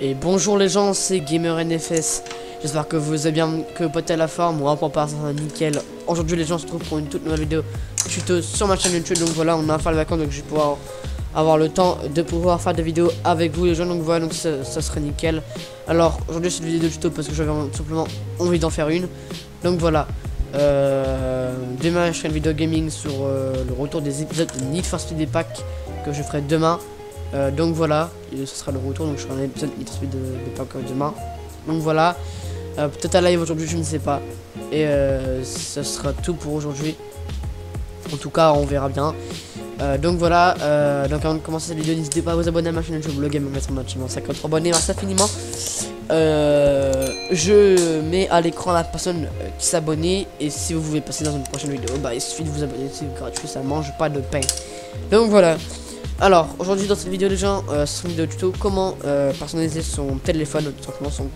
Et bonjour les gens, c'est GamerNFS. J'espère que vous allez bien, que vous portez à la forme. Moi, pour part, nickel. Aujourd'hui, les gens, se retrouvent pour une toute nouvelle vidéo tuto sur ma chaîne YouTube. Donc voilà, on a fait les vacances, donc je vais pouvoir avoir le temps de pouvoir faire des vidéos avec vous, les gens. Donc voilà, donc ça serait nickel. Alors aujourd'hui, c'est une vidéo tuto parce que j'avais simplement envie d'en faire une. Donc voilà, demain, je ferai une vidéo gaming sur le retour des épisodes de Need for Speed des packs que je ferai demain. Donc voilà, ce sera le retour, donc je ferai un épisode de pas encore demain. Donc voilà, peut-être un live aujourd'hui, je ne sais pas. Et ce sera tout pour aujourd'hui. En tout cas, on verra bien. Donc voilà, donc avant de commencer cette vidéo, n'hésitez pas à vous abonner à ma chaîne YouTube, le GamerNFS, maximum 53 abonnés, merci infiniment. Je mets à l'écran la personne qui s'abonne, et si vous voulez passer dans une prochaine vidéo, bah il suffit de vous abonner, c'est gratuit, ça mange pas de pain. Donc voilà. Alors aujourd'hui dans cette vidéo les gens, c'est une vidéo tuto comment personnaliser son téléphone, tout simplement son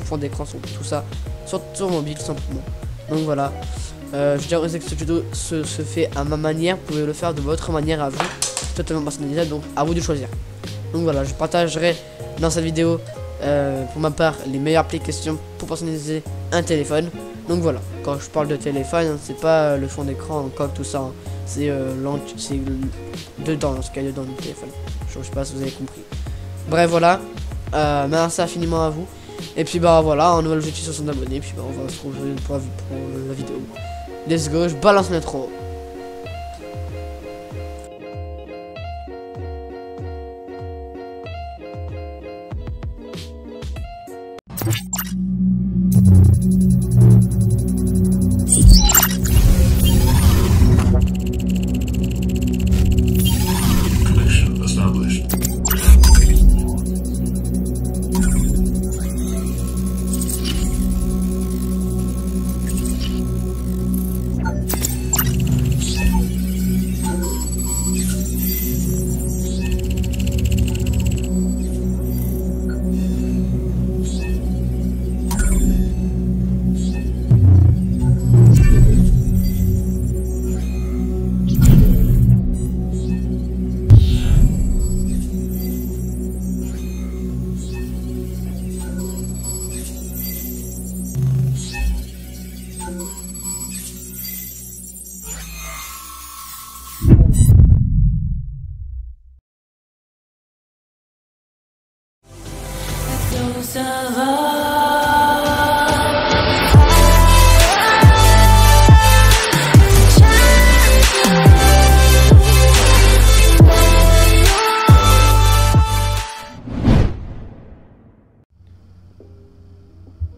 fond d'écran, tout ça, sur son mobile tout simplement. Donc voilà, je dirais que ce tuto se fait à ma manière, vous pouvez le faire de votre manière à vous, totalement personnalisable, donc à vous de choisir. Donc voilà, je partagerai dans cette vidéo pour ma part les meilleures applications pour personnaliser un téléphone. Donc voilà, quand je parle de téléphone, hein, c'est pas le fond d'écran encore tout ça, hein. C'est dedans, dans ce cas dedans du téléphone. Je sais pas si vous avez compris. Bref voilà, merci infiniment à vous. Et puis bah voilà, un nouvel objectif sur 60 abonnés. Puis bah on va se retrouver pour la vidéo. Let's go, je balance l'intro.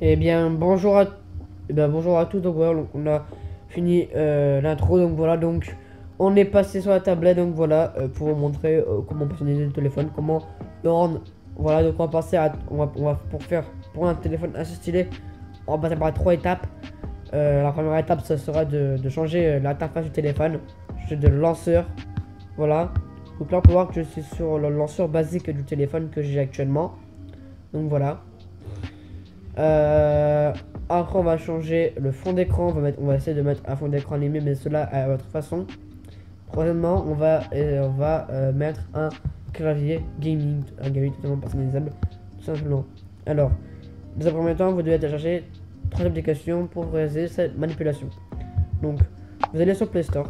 Eh bien bonjour à tous, donc voilà, on a fini l'intro, donc voilà, donc on est passé sur la tablette, donc voilà, pour vous montrer comment personnaliser le téléphone, comment le rendre. Voilà, donc on va passer à pour un téléphone assez stylé, on va passer par 3 étapes. La première étape, ça sera de changer l'interface du téléphone, changer de lanceur. Voilà, donc là on peut voir que je suis sur le lanceur basique du téléphone que j'ai actuellement. Donc voilà, après on va changer le fond d'écran, on va essayer de mettre un fond d'écran animé, mais cela à votre façon. Troisièmement, on va mettre un clavier gaming, un clavier totalement personnalisable, tout simplement. Alors, dans un premier temps, vous devez télécharger 3 applications pour réaliser cette manipulation. Donc, vous allez sur Play Store,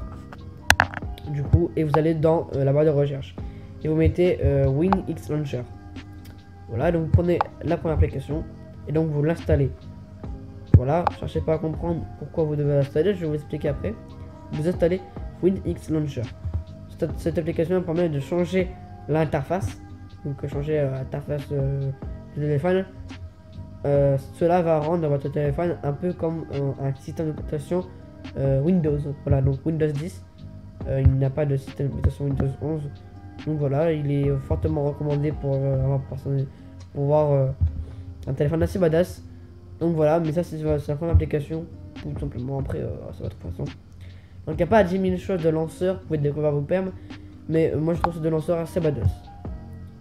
du coup, et vous allez dans la barre de recherche et vous mettez WinX Launcher. Voilà, donc vous prenez la première application et donc vous l'installez. Voilà, cherchez pas à comprendre pourquoi vous devez l'installer, je vais vous expliquer après. Vous installez WinX Launcher. Cette application permet de changer l'interface, donc changer l'interface du téléphone. Cela va rendre votre téléphone un peu comme un système d'exploitation Windows. Voilà, donc Windows 10, il n'y a pas de système d'exploitation Windows 11, donc voilà, il est fortement recommandé pour avoir un téléphone assez badass. Donc voilà, mais ça c'est la première application, tout simplement. Après c'est votre façon, donc il n'y a pas 10 000 choses de lanceur, vous pouvez découvrir vos permes. Mais moi je trouve ce de lanceur assez badass.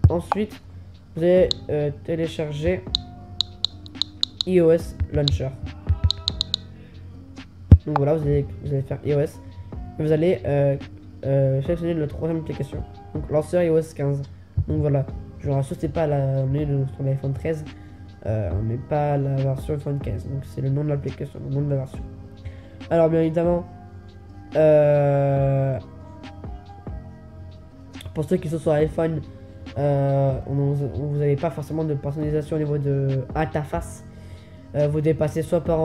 Ensuite, vous allez télécharger iOS Launcher. Donc voilà, vous allez faire iOS. Vous allez sélectionnez la troisième application, donc lanceur iOS 15. Donc voilà, je vous rassure, c'est pas la version de l'iPhone 13, on n'est pas à la version iPhone 15, donc c'est le nom de l'application, le nom de la version. Alors bien évidemment, pour ceux qui sont sur iPhone, vous n'avez pas forcément de personnalisation au niveau de l'interface. Vous dépassez soit par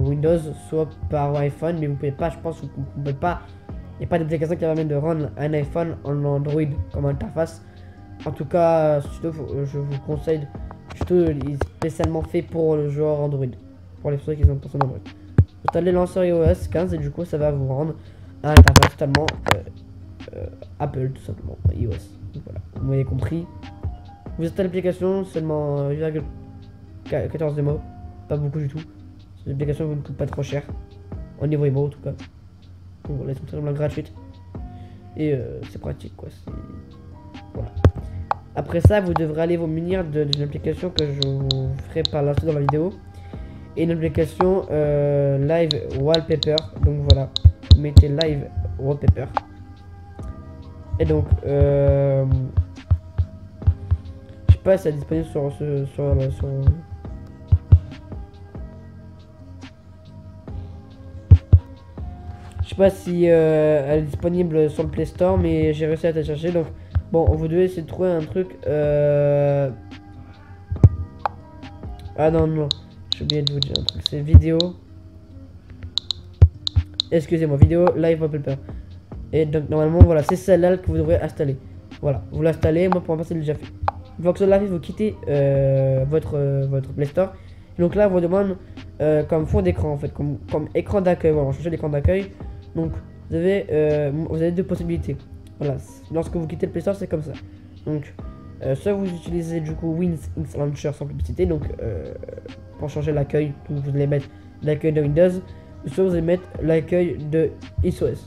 Windows, soit par iPhone, mais vous pouvez pas, je pense, vous pouvez pas. Il n'y a pas d'application qui permet de rendre un iPhone en Android comme interface. En tout cas, je vous conseille, surtout il est spécialement fait pour le joueur Android, pour les personnes qui sont sur Android. Vous allez lancer iOS 15 et du coup, ça va vous rendre un interface totalement Apple, tout simplement iOS. Donc, voilà, vous avez compris. Vous êtes à l'application seulement 14 démos, pas beaucoup du tout. Cette application vous ne coûte pas trop cher au niveau IMO en tout cas. Donc voilà, c'est totalement gratuite et c'est pratique quoi. Voilà. Après ça, vous devrez aller vous munir d'une application que je vous ferai par la suite dans la vidéo, et une application live wallpaper. Donc voilà, vous mettez live wallpaper et donc je sais pas si c'est disponible je sais pas si elle est disponible sur le Play Store, mais j'ai réussi à la chercher. Donc bon, vous devez essayer de trouver un truc ah non, j'ai oublié de vous dire un truc, c'est vidéo, excusez-moi, vidéo live wallpaper. Et donc normalement voilà, c'est celle-là que vous devrez installer. Voilà, vous l'installez, moi pour ma part c'est déjà fait. Une fois que cela arrive, vous quittez votre Play Store. Et donc là, on vous demande comme fond d'écran en fait, comme écran d'accueil. Voilà, on change l'écran d'accueil. Donc vous avez deux possibilités. Voilà, lorsque vous quittez le Play Store, c'est comme ça. Donc soit vous utilisez du coup WinX Launcher sans publicité, donc pour changer l'accueil, vous allez mettre l'accueil de Windows, soit vous allez mettre l'accueil de iOS.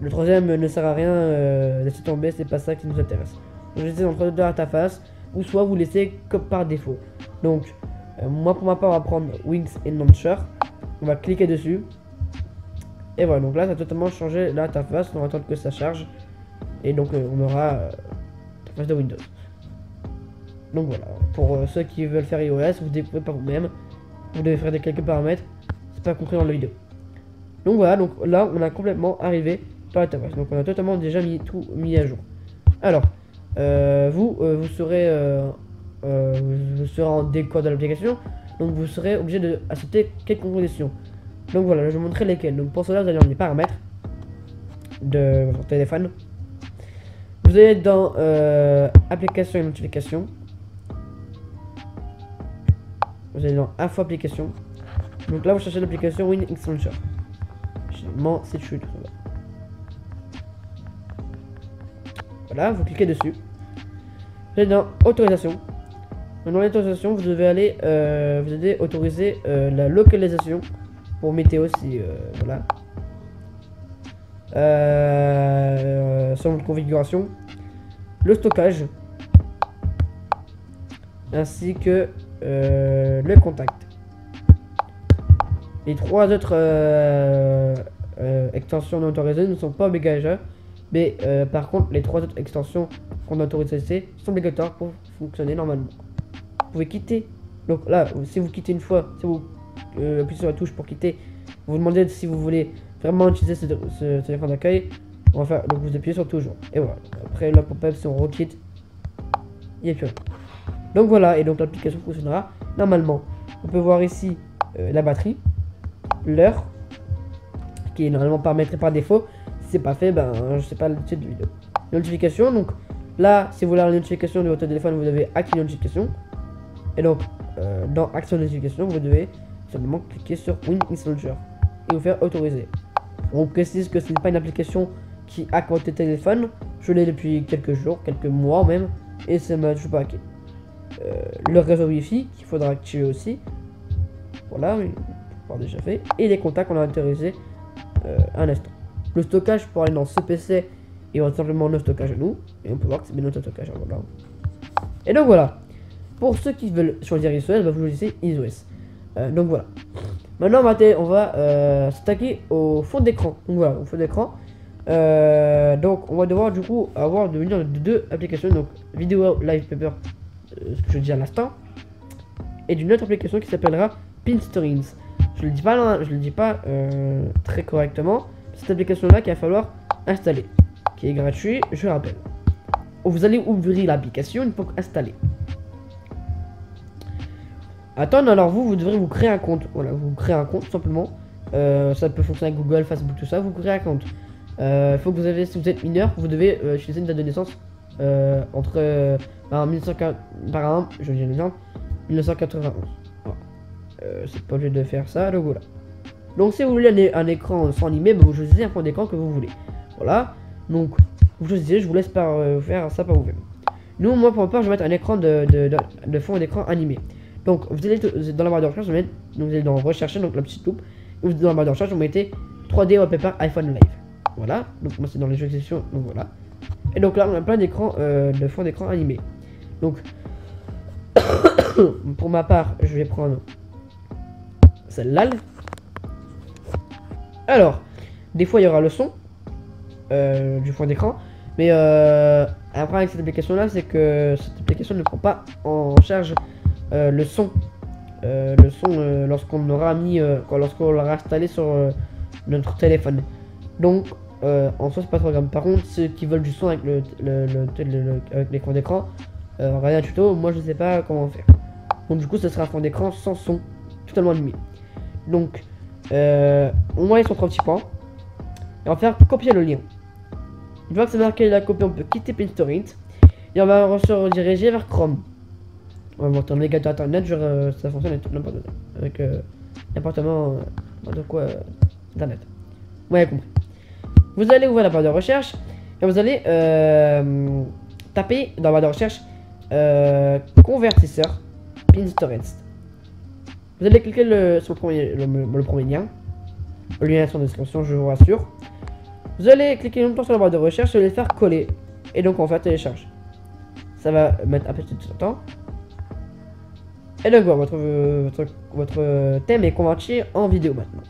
Le troisième ne sert à rien, laissez tomber, c'est pas ça qui nous intéresse. Donc j'essaie entre deux interfaces, ou soit vous laissez comme par défaut. Donc moi pour ma part, on va prendre WinX Launcher, on va cliquer dessus. Et voilà, donc là ça a totalement changé l'interface, on va attendre que ça charge. Et donc on aura l'interface de Windows. Donc voilà, pour ceux qui veulent faire iOS, vous découvrez par vous-même. Vous devez faire quelques paramètres, c'est pas compris dans la vidéo. Donc voilà, donc là on a complètement arrivé par l'interface. Donc on a totalement déjà tout mis à jour. Alors, vous serez en décode de l'application, donc vous serez obligé d'accepter quelques conditions. Donc voilà, je vais vous montrer lesquelles. Donc pour cela, vous allez dans les paramètres de votre téléphone. Vous allez dans applications et notifications. Vous allez dans info applications. Donc là, vous cherchez l'application WinX Launcher. Généralement, c'est chouette. Voilà, vous cliquez dessus. Vous allez dans autorisation. Dans l'autorisation, vous devez aller vous allez autoriser la localisation pour météo si voilà. Sur votre configuration, le stockage ainsi que le contact. Les trois autres extensions non autorisées ne sont pas obligatoires, mais par contre les trois autres extensions qu'on a autorisées sont obligatoires pour fonctionner normalement. Vous pouvez quitter. Donc là, si vous quittez une fois, si vous appuyez sur la touche pour quitter, vous demandez si vous voulez vraiment utiliser ce téléphone d'accueil. Enfin, donc vous appuyez sur toujours et voilà. Après là, pour pop si on requitte, il n'y a plus rien. Donc voilà, et donc l'application fonctionnera normalement. On peut voir ici la batterie, l'heure qui est normalement paramétrée par défaut. Si c'est pas fait, ben je sais pas le titre de vidéo. Notification, donc là, si vous voulez la notification de votre téléphone, vous devez activer notification. Et donc dans action notification, vous devez simplement cliquer sur WinX Launcher et vous faire autoriser. On précise que ce n'est pas une application qui a compté téléphone, je l'ai depuis quelques jours, quelques mois même, et ça m'a toujours pas hacké. Le réseau Wi-Fi qu'il faudra activer aussi, voilà, on déjà fait, et les contacts qu'on a autorisés un instant. Le stockage pour aller dans CPC et on simplement le stockage à nous, et on peut voir que c'est bien notre stockage. Voilà. Et donc voilà, pour ceux qui veulent choisir iOS, bah vous choisissez iOS. Donc voilà. Maintenant, on va s'attaquer au fond d'écran. Donc voilà, au fond d'écran. Donc on va devoir du coup avoir de l'union de deux applications, donc vidéo live paper, ce que je dis à l'instant, et d'une autre application qui s'appellera Pinterest. Je le dis pas là, je le dis pas très correctement. Cette application là qu'il va falloir installer, qui est gratuit, je rappelle. Vous allez ouvrir l'application, il faut installer. Attendre, alors vous devrez vous créer un compte. Voilà, vous créez un compte simplement. Ça peut fonctionner avec Google, Facebook, tout ça. Vous créez un compte. Faut que vous avez, si vous êtes mineur, vous devez utiliser une date de naissance entre par exemple, je dis un exemple, 1991. Voilà. C'est pas obligé de faire ça, le goût là. Donc si vous voulez un écran sans limite, vous choisissez un fond d'écran que vous voulez. Voilà. Donc vous choisissez, je vous laisse par, faire ça par vous-même. Nous, moi pour ma part, je vais mettre un écran de fond d'écran animé. Donc vous allez dans la barre de recherche, vous, vous allez dans rechercher, donc la petite loupe. Vous êtes dans la barre de recherche, vous mettez 3D wallpaper iPhone Live. Voilà, donc moi c'est dans les jeux sessions, donc voilà. Et donc là on a plein d'écrans de fond d'écran animé. Donc pour ma part, je vais prendre celle-là. Alors, des fois il y aura le son du fond d'écran, mais un problème avec cette application là, c'est que cette application ne prend pas en charge le son. Lorsqu'on aura mis lorsqu'on l'aura installé sur notre téléphone, donc en soi c'est pas trop grave. Par contre, ceux qui veulent du son avec les fonds d'écran, regardez un tuto. Moi je sais pas comment faire, donc du coup ce sera un fond d'écran sans son, totalement animé. Donc on va aller sur 3 petits points et on va faire copier le lien. Une fois que c'est marqué la copie, on peut quitter Pinterest et on va se rediriger vers Chrome. On va un navigateur internet, genre, ça fonctionne avec n'importe quoi, avec n'importe quoi internet. Vous avez compris. Vous allez ouvrir la barre de recherche et vous allez taper dans la barre de recherche convertisseur Pinterest. Vous allez cliquer sur le premier lien. Le lien est en description, je vous rassure. Vous allez cliquer longtemps sur la barre de recherche et les faire coller. Et donc on fait télécharge. Ça va mettre un petit temps. Et donc voilà, votre thème est converti en vidéo maintenant.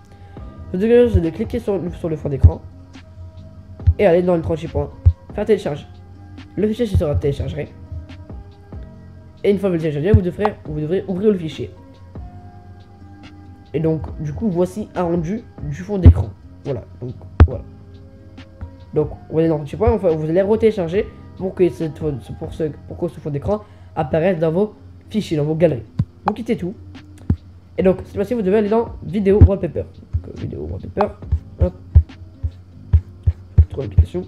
Vous allez cliquer sur le fond d'écran et aller dans le 36 points, faire télécharge. Le fichier sera téléchargé. Et une fois que vous le téléchargez, vous devrez ouvrir le fichier. Et donc du coup voici un rendu du fond d'écran. Voilà, donc voilà. Donc vous allez dans le 36 points, enfin, vous allez retélécharger pour que ce fond d'écran apparaisse dans vos fichiers, dans vos galeries. Vous quittez tout. Et donc cette fois-ci vous devez aller dans vidéo wallpaper. Donc, vidéo wallpaper. Hop. Trouve l'application.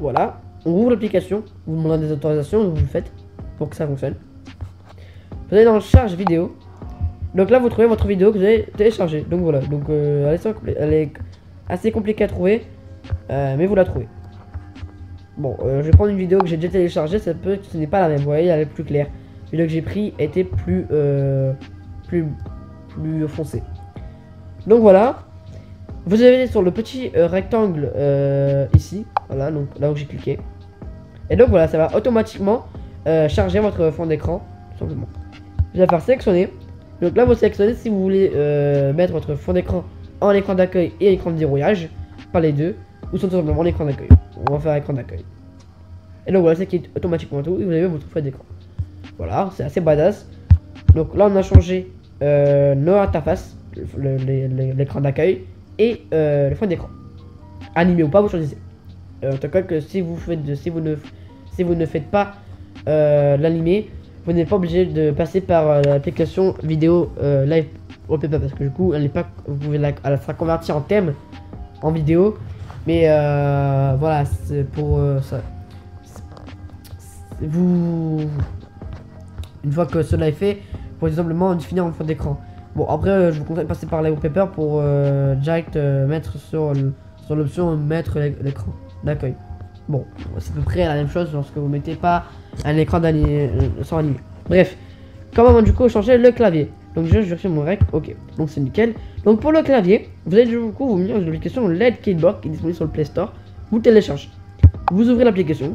Voilà. On ouvre l'application. Vous demandez des autorisations, vous le faites pour que ça fonctionne. Vous allez dans charge vidéo. Donc là vous trouvez votre vidéo que vous avez téléchargée. Donc voilà. Donc elle est assez compliquée à trouver. Mais vous la trouvez. Bon, je vais prendre une vidéo que j'ai déjà téléchargée, ça peut, ce n'est pas la même, vous voyez, elle est plus claire. La vidéo que j'ai prise était plus foncée. Donc voilà, vous allez sur le petit rectangle ici, voilà, donc là où j'ai cliqué. Et donc voilà, ça va automatiquement charger votre fond d'écran, tout simplement. Vous allez faire sélectionner, donc là vous sélectionnez si vous voulez mettre votre fond d'écran en écran d'accueil et écran de dérouillage, par les deux, ou tout simplement l'écran d'accueil. On va faire écran d'accueil. Et donc voilà, c'est qui est automatiquement tout. Et vous avez votre fond d'écran. Voilà, c'est assez badass. Donc là, on a changé notre interface, l'écran d'accueil et le fond d'écran. Animé ou pas, vous choisissez. En tout cas, que si vous ne faites pas l'animé, vous n'êtes pas obligé de passer par l'application vidéo live wallpaper, parce que du coup, elle n'est pas, vous pouvez elle sera convertie en thème, en vidéo. Mais voilà, c'est pour ça. Vous, une fois que cela est fait, vous pouvez simplement définir en fond d'écran. Bon, après, je vous conseille de passer par la wallpaper pour direct mettre sur l'option mettre l'écran d'accueil. Bon, c'est à peu près la même chose lorsque vous mettez pas un écran sans animé. Bref, comment du coup changer le clavier? Donc je vais sur mon rec, ok, donc c'est nickel. Donc pour le clavier, vous allez du coup vous mettre l'application LED Keyboard qui est disponible sur le Play Store. Vous téléchargez, vous ouvrez l'application.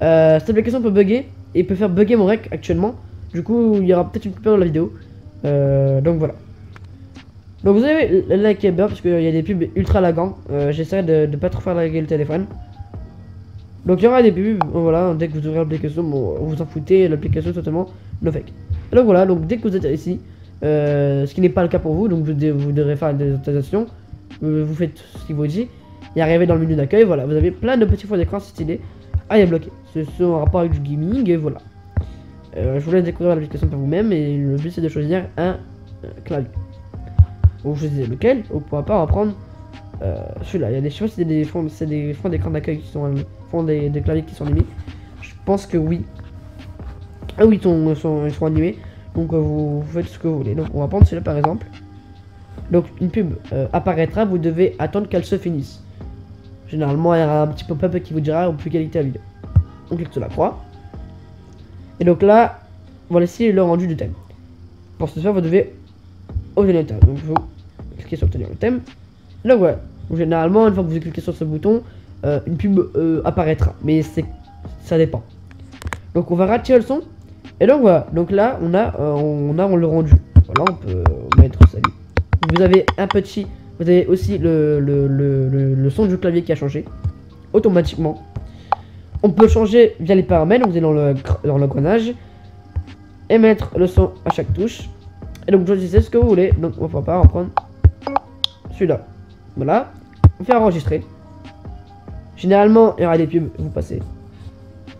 Cette application peut bugger et peut faire bugger mon rec actuellement. Du coup, il y aura peut-être une coupure de la vidéo. Donc voilà. Donc vous avez la keyboard parce qu'il y a des pubs ultra laggants. J'essaie de pas trop faire laguer le téléphone. Donc il y aura des pubs, voilà, dès que vous ouvrez l'application, bon, vous en foutez, l'application totalement no fake. Donc voilà, donc dès que vous êtes ici, ce qui n'est pas le cas pour vous, donc vous devrez faire des autorisations, vous faites ce qu'il vous dit, et arrivez dans le menu d'accueil, voilà, vous avez plein de petits fonds d'écran, c'est stylé, ah il est bloqué, c'est en rapport avec du gaming, et voilà. Je vous laisse découvrir l'application par vous-même, et le but c'est de choisir un clavier. Vous choisissez lequel, vous ne pourrez pas en prendre celui-là. Il y a des choses, c'est des fonds d'écran d'accueil qui sont des claviers qui sont animés. Je pense que oui. Ah oui, ils sont animés. Donc vous faites ce que vous voulez. Donc on va prendre celui-là par exemple. Donc une pub apparaîtra, vous devez attendre qu'elle se finisse. Généralement il y aura un petit pop-up qui vous dira plus qualité à vidéo. On clique sur la croix. Et donc là, voilà ici le rendu du thème. Pour ce faire, vous devez obtenir le thème. Donc vous cliquez sur obtenir le thème. Donc voilà. Donc, généralement, une fois que vous cliquez sur ce bouton, une pub apparaîtra. Mais ça dépend. Donc on va retirer le son. Et donc voilà. Donc là, on a le rendu. Voilà, on peut mettre salut. Vous avez un petit. Vous avez aussi le son du clavier qui a changé automatiquement. On peut changer via les paramètres, vous allez dans l'engrenage et mettre le son à chaque touche. Et donc choisissez ce que vous voulez. Donc on va pas en prendre celui-là. Voilà. On fait enregistrer. Généralement il y aura des pubs, vous passez.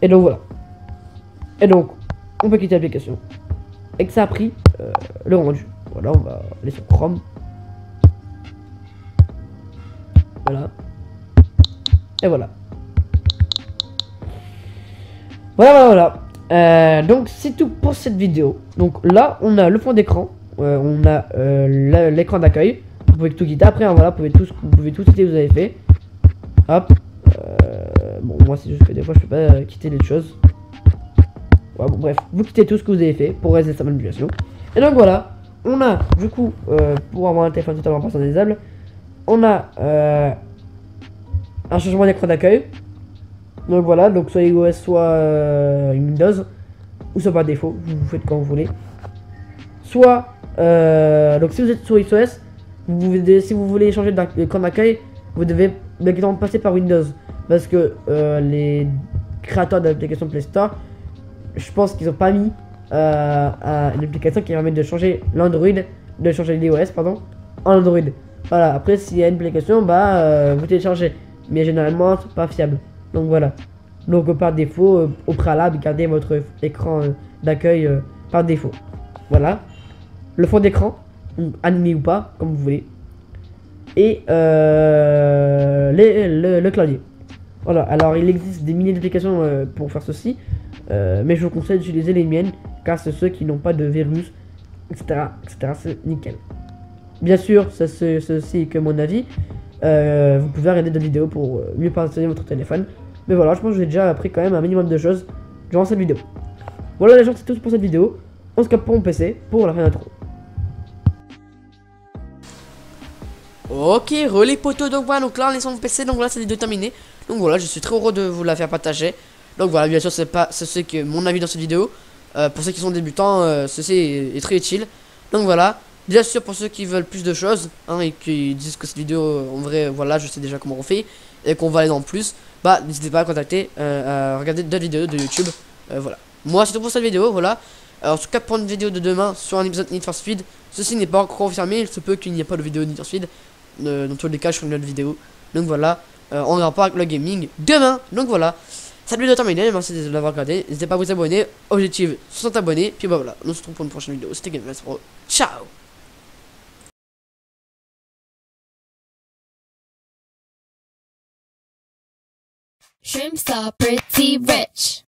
Et donc voilà. Et donc on peut quitter l'application. Et que ça a pris le rendu. Voilà, on va aller sur Chrome. Voilà. Et voilà. Voilà, donc c'est tout pour cette vidéo. Donc là on a le fond d'écran, on a l'écran d'accueil. Vous pouvez tout quitter après, hein, voilà, vous pouvez tout quitter, vous avez fait. Hop, bon moi c'est juste que des fois je peux pas quitter les choses. Ouais, bon, bref, vous quittez tout ce que vous avez fait pour réaliser sa manipulation. Et donc voilà, on a du coup, pour avoir un téléphone totalement personnalisable, on a un changement d'écran d'accueil. Donc voilà, donc soit iOS, soit Windows, ou soit par défaut, vous faites quand vous voulez. Soit, donc si vous êtes sur iOS, si vous voulez changer d'écran d'accueil, vous devez directement passer par Windows. Parce que les créateurs d'applications Play Store, je pense qu'ils n'ont pas mis une application qui permet de changer l'iOS, pardon, en Android. Voilà, après s'il y a une application, bah vous téléchargez. Mais généralement, c'est pas fiable. Donc voilà, donc par défaut, au préalable, gardez votre écran d'accueil par défaut. Voilà, le fond d'écran, animé ou pas, comme vous voulez. Et le clavier. Voilà, alors il existe des milliers d'applications pour faire ceci. Mais je vous conseille d'utiliser les miennes, car c'est ceux qui n'ont pas de virus, etc. etc. C'est nickel. Bien sûr, ceci est que mon avis. Vous pouvez regarder d'autres vidéos pour mieux partager votre téléphone. Mais voilà, je pense que j'ai déjà appris quand même un minimum de choses durant cette vidéo. Voilà les gens, c'est tout pour cette vidéo. On se capte pour mon PC pour la fin de l'intro. Ok, relais poteau, donc voilà, donc là on est sur mon PC, donc là c'est les deux terminés. Donc voilà, je suis très heureux de vous la faire partager. Donc voilà, bien sûr, c'est pas ce que mon avis dans cette vidéo. Pour ceux qui sont débutants, ceci est très utile. Donc voilà. Bien sûr, pour ceux qui veulent plus de choses, hein, et qui disent que cette vidéo, en vrai, voilà, je sais déjà comment on fait, et qu'on va aller dans plus, bah, n'hésitez pas à contacter, à regarder d'autres vidéos de YouTube, voilà. Moi, c'est tout pour cette vidéo, voilà. Alors, en tout cas, pour une vidéo de demain, sur un épisode Need for Speed, ceci n'est pas encore confirmé, il se peut qu'il n'y ait pas de vidéo de Need for Speed, dans tous les cas, je ferai une autre vidéo. Donc voilà, on verra pas avec le gaming demain, donc voilà. Cette vidéo est terminée, merci de l'avoir regardé, n'hésitez pas à vous abonner, objectif 60 abonnés, puis bah voilà, on se retrouve pour une prochaine vidéo, c'était GamerNFS Pro, ciao! Shrimp star pretty rich.